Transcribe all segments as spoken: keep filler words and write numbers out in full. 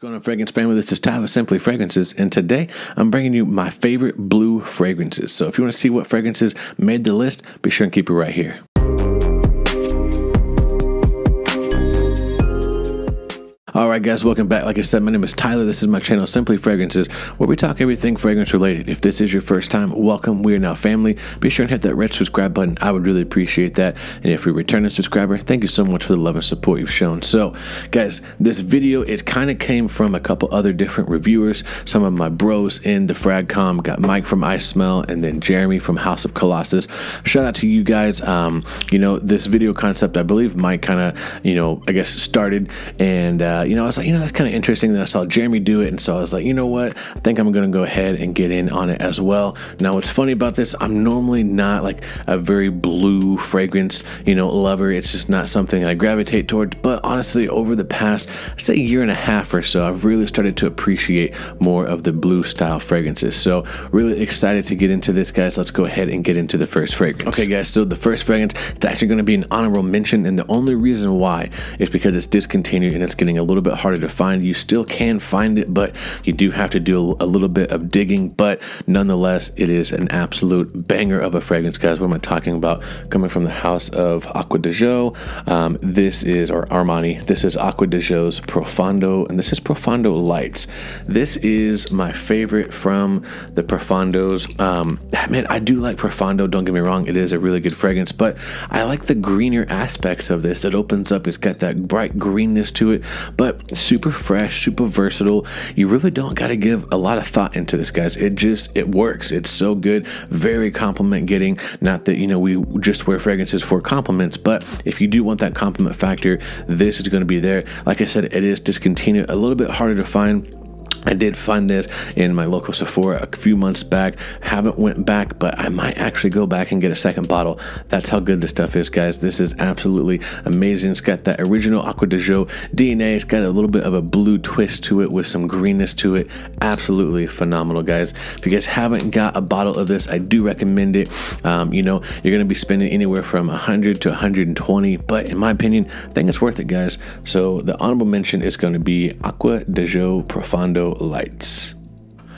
Going on, Fragrance Fam? This is Tyler, Simply Fragrances, and today I'm bringing you my favorite blue fragrances. So if you want to see what fragrances made the list, be sure and keep it right here. Alright guys, welcome back. Like I said, my name is Tyler. This is my channel, Simply Fragrances, where we talk everything fragrance related. If this is your first time, welcome. We are now family. Be sure and hit that red subscribe button. I would really appreciate that. And if you're a returning subscriber, thank you so much for the love and support you've shown. So guys, this video, it kind of came from a couple other different reviewers. Some of my bros in the Fragcom, got Mike from I Smell and then Jeremy from House of Colossus. Shout out to you guys. Um, you know, this video concept, I believe Mike kind of, you know, I guess started, and uh, you know, I was like, you know, that's kind of interesting. Then I saw Jeremy do it, and so I was like, you know what, I think I'm gonna go ahead and get in on it as well. Now what's funny about this, I'm normally not like a very blue fragrance, you know, lover. It's just not something I gravitate towards, but honestly over the past, say, year and a half or so, I've really started to appreciate more of the blue style fragrances. So really excited to get into this, guys. Let's go ahead and get into the first fragrance. Okay guys, so the first fragrance, it's actually going to be an honorable mention, and the only reason why is because it's discontinued and it's getting a little little bit harder to find. You still can find it, but you do have to do a little bit of digging. But nonetheless, it is an absolute banger of a fragrance, guys. What am I talking about? Coming from the house of Acqua di Gio, um, this is, or Armani, this is Acqua di Gio's Profondo, and this is Profondo Lights. This is my favorite from the Profondos. Um, man, I do like Profondo, don't get me wrong, it is a really good fragrance, but I like the greener aspects of this. It opens up, it's got that bright greenness to it, but super fresh, super versatile. You really don't got to give a lot of thought into this, guys. It just, it works. It's so good. Very compliment getting. Not that, you know, we just wear fragrances for compliments, but if you do want that compliment factor, this is going to be there. Like I said, it is discontinued, a little bit harder to find. I did find this in my local Sephora a few months back, haven't went back, but I might actually go back and get a second bottle. That's how good this stuff is, guys. This is absolutely amazing. It's got that original Acqua di Gio D N A. It's got a little bit of a blue twist to it with some greenness to it. Absolutely phenomenal, guys. If you guys haven't got a bottle of this, I do recommend it. Um, you know, you're going to be spending anywhere from a hundred to a hundred and twenty, but in my opinion, I think it's worth it, guys. So the honorable mention is going to be Acqua di Gio Profondo Lights.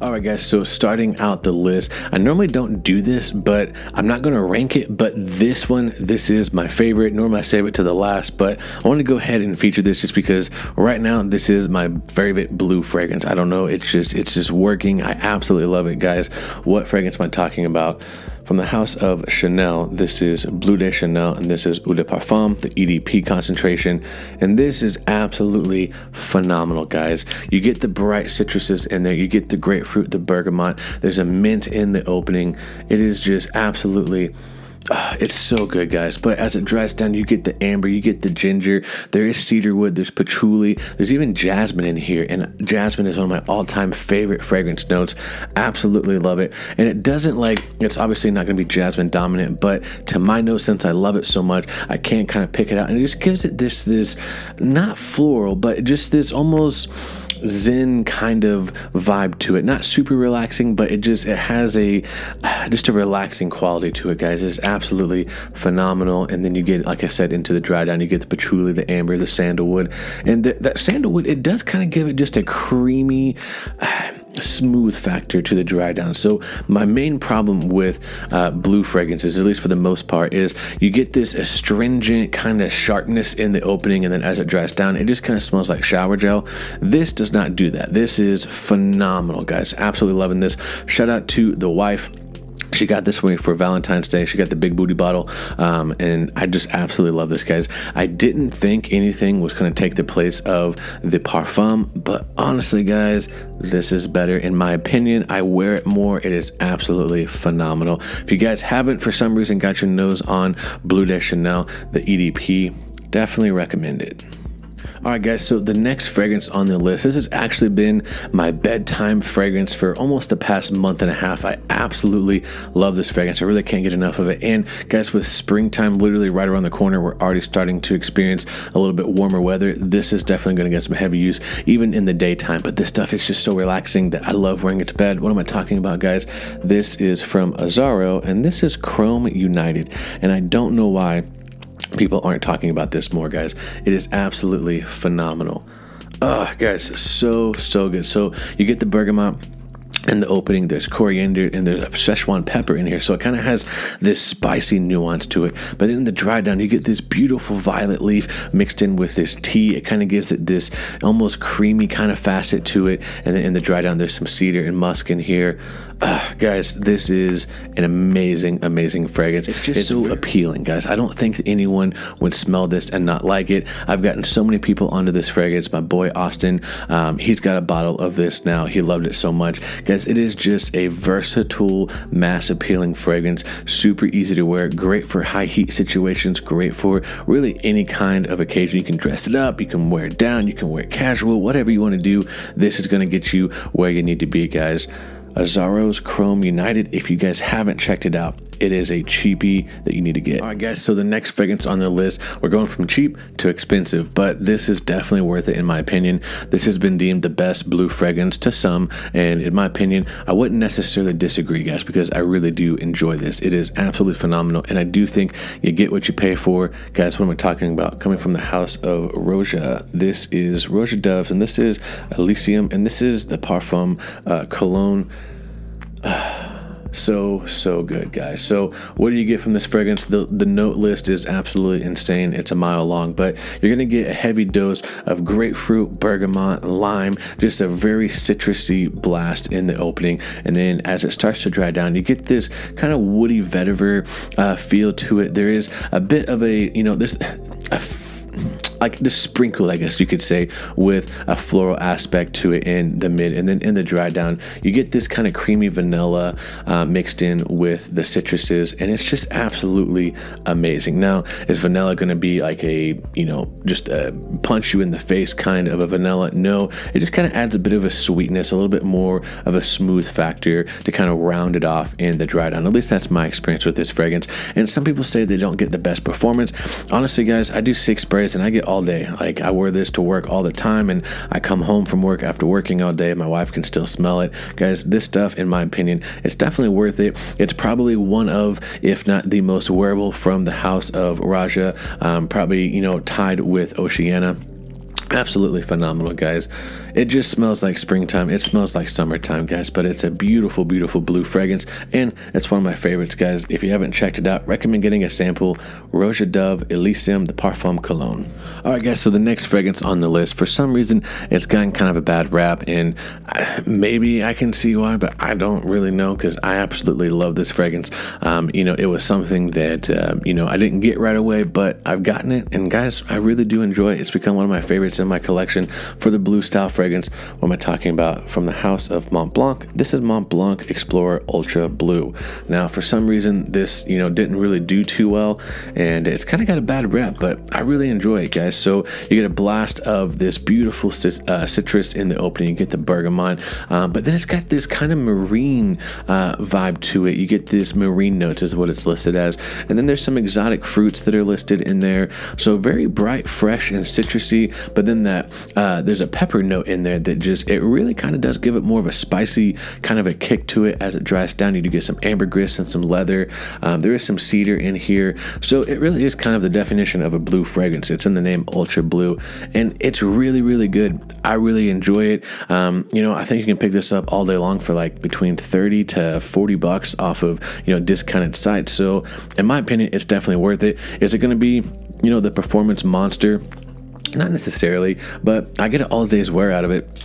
Alright guys, so starting out the list, I normally don't do this, but I'm not going to rank it, but this one, this is my favorite. Normally I save it to the last, but I want to go ahead and feature this just because right now this is my favorite blue fragrance. I don't know, it's just, it's just working. I absolutely love it, guys. What fragrance am I talking about? From the house of Chanel, this is Bleu de Chanel, and this is Eau de Parfum, the E D P concentration, and this is absolutely phenomenal, guys. You get the bright citruses in there, you get the grapefruit, the bergamot, there's a mint in the opening. It is just absolutely, Uh, it's so good, guys. But as it dries down, you get the amber, you get the ginger, there is cedar wood, there's patchouli, there's even jasmine in here, and jasmine is one of my all-time favorite fragrance notes. Absolutely love it. And it doesn't, like, it's obviously not going to be jasmine dominant, but to my nose, since I love it so much, I can't kind of pick it out, and it just gives it this this not floral, but just this almost zen kind of vibe to it. Not super relaxing, but it just, it has a just a relaxing quality to it, guys. It's absolutely phenomenal. And then you get, like I said, into the dry down, you get the patchouli, the amber, the sandalwood, and the, that sandalwood, it does kind of give it just a creamy uh, smooth factor to the dry down. So my main problem with uh, blue fragrances, at least for the most part, is you get this astringent kind of sharpness in the opening, and then as it dries down, it just kind of smells like shower gel. This does not do that. This is phenomenal, guys. Absolutely loving this. Shout out to the wife. She got this one for Valentine's Day. She got the big booty bottle, um, and I just absolutely love this, guys. I didn't think anything was going to take the place of the Parfum, but honestly, guys, this is better in my opinion. I wear it more. It is absolutely phenomenal. If you guys haven't, for some reason, got your nose on Bleu de Chanel, the E D P, definitely recommend it. Alright guys, so the next fragrance on the list, this has actually been my bedtime fragrance for almost the past month and a half. I absolutely love this fragrance. I really can't get enough of it. And guys, with springtime literally right around the corner, we're already starting to experience a little bit warmer weather. This is definitely going to get some heavy use even in the daytime, but this stuff is just so relaxing that I love wearing it to bed. What am I talking about, guys? This is from Azzaro, and this is Chrome United, and I don't know why people aren't talking about this more, guys. It is absolutely phenomenal. Ah, guys, so, so good. So you get the bergamot in the opening, there's coriander, and there's a Szechuan pepper in here, so it kind of has this spicy nuance to it. But in the dry down, you get this beautiful violet leaf mixed in with this tea. It kind of gives it this almost creamy kind of facet to it. And then in the dry down, there's some cedar and musk in here. Uh, guys, this is an amazing, amazing fragrance. It's just it's so appealing, guys. I don't think anyone would smell this and not like it. I've gotten so many people onto this fragrance. My boy Austin, um, he's got a bottle of this now. He loved it so much. Guys, it is just a versatile, mass appealing fragrance. Super easy to wear. Great for high heat situations. Great for really any kind of occasion. You can dress it up. You can wear it down. You can wear it casual. Whatever you want to do, this is going to get you where you need to be, guys. Azzaro's Chrome United. If you guys haven't checked it out, it is a cheapie that you need to get. All right, guys, so the next fragrance on the list, we're going from cheap to expensive, but this is definitely worth it in my opinion. This has been deemed the best blue fragrance to some, and in my opinion, I wouldn't necessarily disagree, guys, because I really do enjoy this. It is absolutely phenomenal, and I do think you get what you pay for. Guys, what am I talking about? Coming from the house of Roja, this is Roja Dove, and this is Elysium, and this is the Parfum uh, Cologne. So, so good, guys. So what do you get from this fragrance? The, the note list is absolutely insane. It's a mile long, but you're going to get a heavy dose of grapefruit, bergamot, lime, just a very citrusy blast in the opening. And then as it starts to dry down, you get this kind of woody vetiver uh, feel to it. There is a bit of a, you know, this... A like the sprinkle, I guess you could say, with a floral aspect to it in the mid, and then in the dry down you get this kind of creamy vanilla uh, mixed in with the citruses, and it's just absolutely amazing. Now, is vanilla going to be like a, you know, just a punch you in the face kind of a vanilla? No, it just kind of adds a bit of a sweetness, a little bit more of a smooth factor to kind of round it off in the dry down. At least that's my experience with this fragrance, and some people say they don't get the best performance. Honestly, guys, I do six sprays and I get all day. Like, I wear this to work all the time, and I come home from work after working all day. My wife can still smell it. Guys, this stuff, in my opinion, it's definitely worth it. It's probably one of, if not the most wearable from the house of Roja, um, probably, you know, tied with Oceana. Absolutely phenomenal, guys. It just smells like springtime. It smells like summertime, guys, but it's a beautiful, beautiful blue fragrance, and it's one of my favorites, guys. If you haven't checked it out, recommend getting a sample. Roja Dove Elysium, the Parfum Cologne. All right, guys, so the next fragrance on the list, for some reason, it's gotten kind of a bad rap, and I, maybe I can see why, but I don't really know, because I absolutely love this fragrance. Um, you know, it was something that, uh, you know, I didn't get right away, but I've gotten it, and guys, I really do enjoy it. It's become one of my favorites in my collection for the blue style fragrance. What am I talking about? From the house of Mont Blanc, this is Mont Blanc Explorer Ultra Blue. Now, for some reason, this, you know, didn't really do too well, and it's kind of got a bad rep, but I really enjoy it, guys. So you get a blast of this beautiful uh, citrus in the opening. You get the bergamot, um, but then it's got this kind of marine uh, vibe to it. You get this marine notes is what it's listed as, and then there's some exotic fruits that are listed in there. So very bright, fresh, and citrusy, but then that uh, there's a pepper note in there that just, it really kind of does give it more of a spicy kind of a kick to it as it dries down. You do get some ambergris and some leather. Um, there is some cedar in here. So it really is kind of the definition of a blue fragrance. It's in the name Ultra Blue, and it's really, really good. I really enjoy it. Um, you know, I think you can pick this up all day long for like between thirty to forty bucks off of, you know, discounted sites. So in my opinion, it's definitely worth it. Is it going to be, you know, the performance monster? Not necessarily, but I get an all day's wear out of it.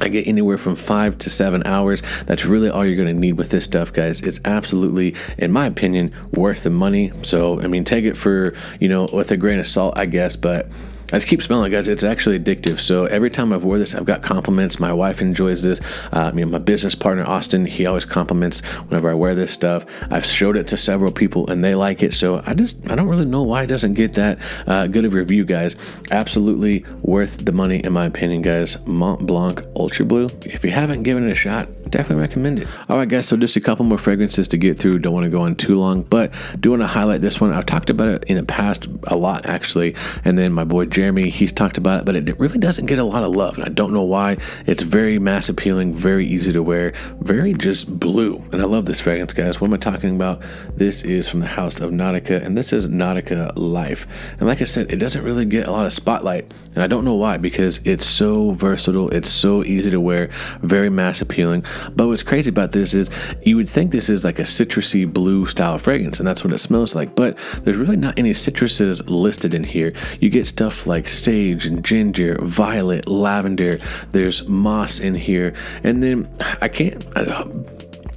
I get anywhere from five to seven hours. That's really all you're going to need with this stuff, guys. It's absolutely, in my opinion, worth the money. So, I mean, take it for, you know, with a grain of salt, I guess, but I just keep smelling it, guys. It's actually addictive. So every time I've wore this, I've got compliments. My wife enjoys this. Uh, you know, my business partner, Austin, he always compliments whenever I wear this stuff. I've showed it to several people and they like it. So I just, I don't really know why it doesn't get that uh, good of a review, guys. Absolutely worth the money, in my opinion, guys. Mont Blanc Ultra Blue. If you haven't given it a shot, definitely recommend it. All right, guys, so just a couple more fragrances to get through. Don't want to go on too long, but do want to highlight this one. I've talked about it in the past a lot, actually, and then my boy Jeremy, he's talked about it, but it really doesn't get a lot of love, and I don't know why. It's very mass appealing, very easy to wear, very just blue, and I love this fragrance, guys. What am I talking about? This is from the House of Nautica, and this is Nautica Life, and like I said, it doesn't really get a lot of spotlight, and I don't know why, because it's so versatile, it's so easy to wear, very mass appealing. But what's crazy about this is you would think this is like a citrusy blue style fragrance, and that's what it smells like, but there's really not any citruses listed in here. You get stuff like sage and ginger, violet, lavender, there's moss in here, and then I can't I,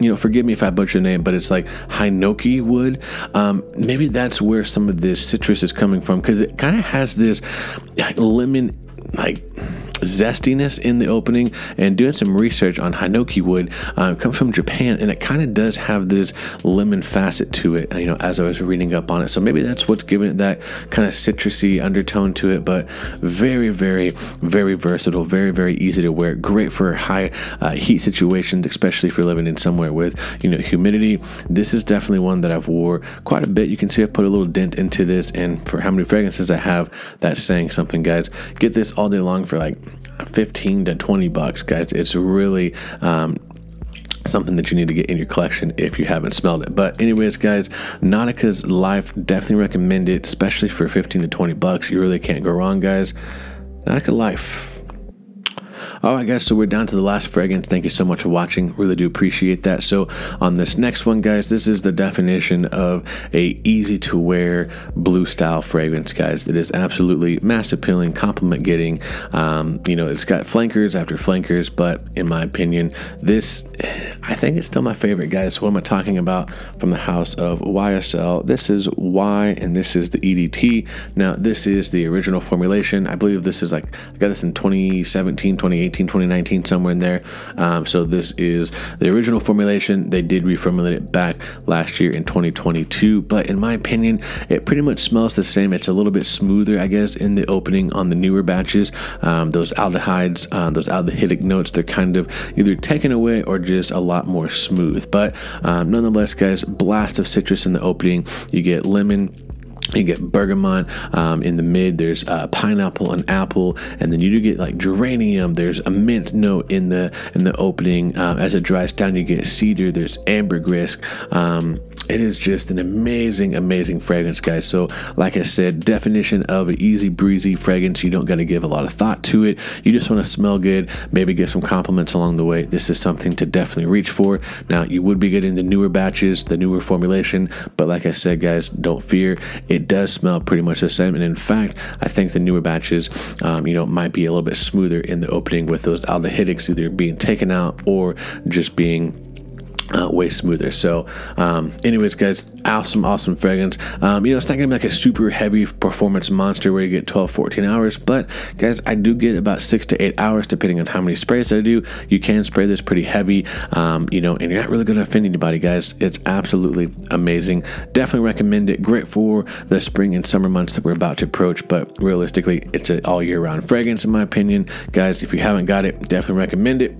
you know, forgive me if I butcher the name, but it's like hinoki wood. Um, maybe that's where some of this citrus is coming from, because it kind of has this lemon like zestiness in the opening. And doing some research on hinoki wood, um, comes from Japan, and it kind of does have this lemon facet to it, you know, as I was reading up on it. So maybe that's what's giving it that kind of citrusy undertone to it. But very very very versatile, very very easy to wear, great for high uh, heat situations, especially if you're living in somewhere with, you know, humidity. This is definitely one that I've wore quite a bit. You can see I put a little dent into this, and for how many fragrances I have, that's saying something, guys. Get this all day long for like fifteen to twenty bucks, guys. It's really um something that you need to get in your collection if you haven't smelled it. But anyways, guys, Nautica's Life, definitely recommend it, especially for fifteen to twenty bucks. You really can't go wrong, guys. Nautica Life. All right, guys, so we're down to the last fragrance. Thank you so much for watching, really do appreciate that. So on this next one, guys, this is the definition of a easy to wear blue style fragrance, guys. It is absolutely mass appealing, compliment getting. Um you know, it's got flankers after flankers, but in my opinion, this, I think it's still my favorite, guys. What am I talking about? From the House of Y S L, this is Y, and this is the E D T. Now this is the original formulation. I believe this is like, I got this in twenty seventeen, twenty eighteen, twenty nineteen, somewhere in there. Um, so this is the original formulation. They did reformulate it back last year in twenty twenty-two, but in my opinion, it pretty much smells the same. It's a little bit smoother, I guess, in the opening on the newer batches. Um, those aldehydes, um, those aldehydic notes, they're kind of either taken away or just a lot more smooth. But um, nonetheless, guys, blast of citrus in the opening. You get lemon, you get bergamot, um, in the mid there's uh, pineapple and apple, and then you do get like geranium, there's a mint note in the in the opening. Um, as it dries down, you get cedar, there's ambergris. Um, it is just an amazing amazing fragrance, guys. So like I said, definition of an easy breezy fragrance. You don't got to give a lot of thought to it. You just want to smell good, maybe get some compliments along the way. This is something to definitely reach for. Now you would be getting the newer batches, the newer formulation, but like I said, guys, don't fear, it does smell pretty much the same. And in fact, I think the newer batches, um, you know, might be a little bit smoother in the opening, with those aldehydics either being taken out or just being Uh, way smoother. So um anyways, guys, awesome awesome fragrance. Um you know, it's not gonna be like a super heavy performance monster where you get twelve fourteen hours, but guys, I do get about six to eight hours depending on how many sprays I do. You can spray this pretty heavy, um you know, and you're not really gonna offend anybody, guys. It's absolutely amazing, definitely recommend it. Great for the spring and summer months that we're about to approach, but realistically, it's an all year round fragrance in my opinion, guys. If you haven't got it, definitely recommend it.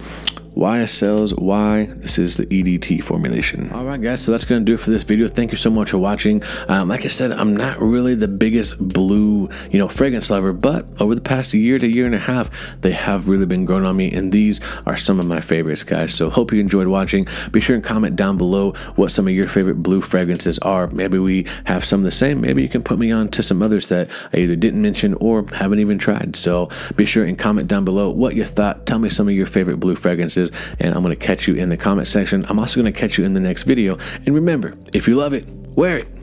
Y S L's Y, this is the E D T formulation. All right, guys, so that's gonna do it for this video. Thank you so much for watching. Um, like I said, I'm not really the biggest blue, you know, fragrance lover, but over the past year to year and a half, they have really been growing on me, and these are some of my favorites, guys. So hope you enjoyed watching. Be sure and comment down below what some of your favorite blue fragrances are. Maybe we have some the same. Maybe you can put me on to some others that I either didn't mention or haven't even tried. So be sure and comment down below what you thought. Tell me some of your favorite blue fragrances, and I'm going to catch you in the comment section. I'm also going to catch you in the next video. And remember, if you love it, wear it.